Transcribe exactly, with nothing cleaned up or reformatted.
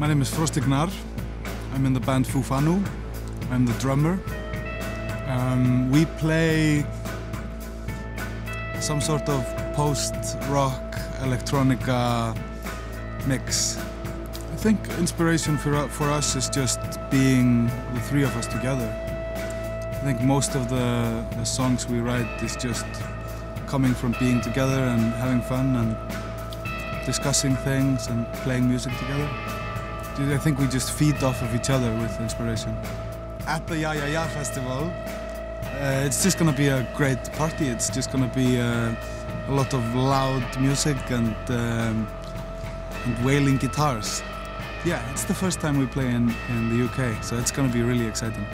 My name is Frostignarr. I'm in the band Fufanu. I'm the drummer. Um, we play some sort of post-rock electronica mix. I think inspiration for, for us is just being the three of us together. I think most of the, the songs we write is just coming from being together and having fun and discussing things and playing music together. I think we just feed off of each other with inspiration. At the Ja Ja Ja Festival, uh, it's just going to be a great party. It's just going to be uh, a lot of loud music and, um, and wailing guitars. Yeah, it's the first time we play in, in the U K, so it's going to be really exciting.